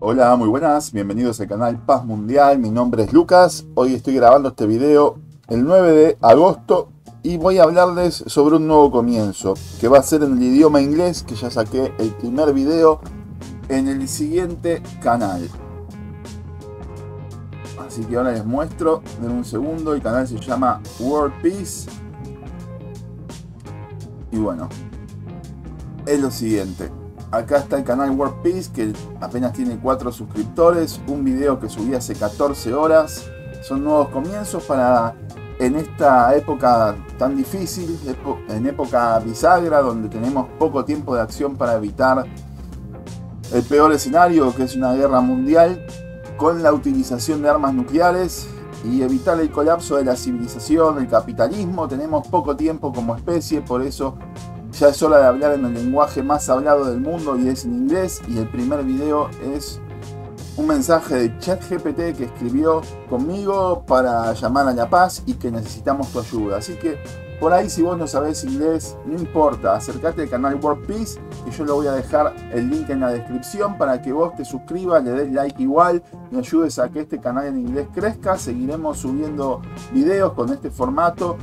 Hola, muy buenas, bienvenidos al canal Paz Mundial, mi nombre es Lucas. Hoy estoy grabando este video el 9 de agosto y voy a hablarles sobre un nuevo comienzo que va a ser en el idioma inglés, que ya saqué el primer video en el siguiente canal. Así que ahora les muestro, denme un segundo, el canal se llama World Peace. Y bueno, es lo siguiente. Acá está el canal World Peace, que apenas tiene 4 suscriptores, un video que subí hace 14 horas. Son nuevos comienzos para en esta época tan difícil, en época bisagra, donde tenemos poco tiempo de acción para evitar el peor escenario, que es una guerra mundial, con la utilización de armas nucleares y evitar el colapso de la civilización, el capitalismo. Tenemos poco tiempo como especie, por eso ya es hora de hablar en el lenguaje más hablado del mundo, y es en inglés. Y el primer video es un mensaje de ChatGPT que escribió conmigo para llamar a la paz y que necesitamos tu ayuda. Así que por ahí, si vos no sabés inglés, no importa, acercate al canal World Peace, que yo le voy a dejar el link en la descripción para que vos te suscribas, le des like igual, me ayudes a que este canal en inglés crezca. Seguiremos subiendo videos con este formato,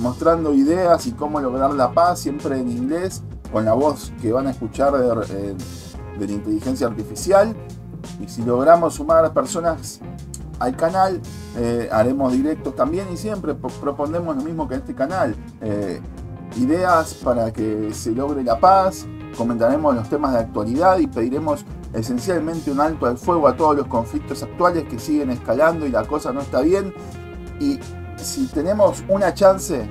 mostrando ideas y cómo lograr la paz, siempre en inglés, con la voz que van a escuchar de la inteligencia artificial. Y si logramos sumar a personas al canal, haremos directos también, y siempre proponemos lo mismo que en este canal, ideas para que se logre la paz, comentaremos los temas de actualidad y pediremos esencialmente un alto al fuego a todos los conflictos actuales que siguen escalando y la cosa no está bien. Y si tenemos una chance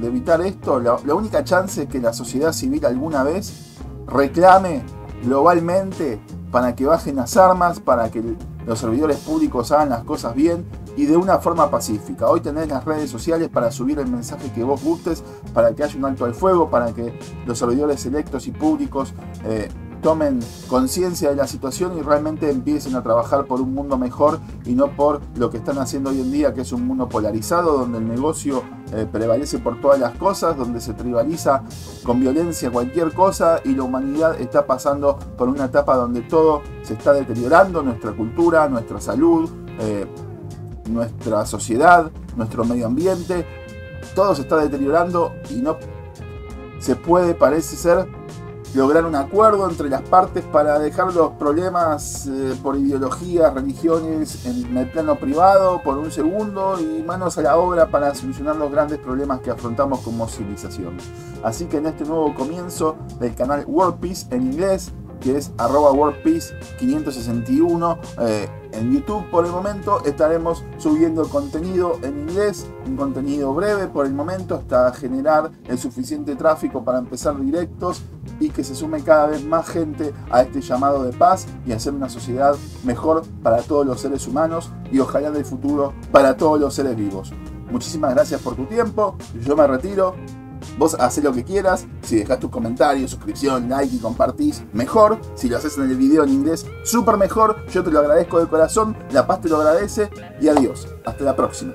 de evitar esto, la única chance es que la sociedad civil alguna vez reclame globalmente para que bajen las armas, para que los servidores públicos hagan las cosas bien y de una forma pacífica. Hoy tenés las redes sociales para subir el mensaje que vos gustes, para que haya un alto al fuego, para que los servidores electos y públicos tomen conciencia de la situación y realmente empiecen a trabajar por un mundo mejor, y no por lo que están haciendo hoy en día, que es un mundo polarizado, donde el negocio prevalece por todas las cosas, donde se tribaliza con violencia cualquier cosa, y la humanidad está pasando por una etapa donde todo se está deteriorando: nuestra cultura, nuestra salud, nuestra sociedad, nuestro medio ambiente, todo se está deteriorando y no se puede, parece ser, lograr un acuerdo entre las partes para dejar los problemas por ideologías, religiones en el plano privado por un segundo, y manos a la obra para solucionar los grandes problemas que afrontamos como civilización. Así que en este nuevo comienzo del canal World Peace en inglés, que es @WORLDPEACE561 en YouTube, por el momento estaremos subiendo contenido en inglés, un contenido breve por el momento, hasta generar el suficiente tráfico para empezar directos y que se sume cada vez más gente a este llamado de paz y hacer una sociedad mejor para todos los seres humanos, y ojalá en el futuro para todos los seres vivos. Muchísimas gracias por tu tiempo, yo me retiro. Vos hacés lo que quieras, si dejás tus comentarios, suscripción, like y compartís, mejor. Si lo haces en el video en inglés, súper mejor, yo te lo agradezco de corazón, la paz te lo agradece, y adiós, hasta la próxima.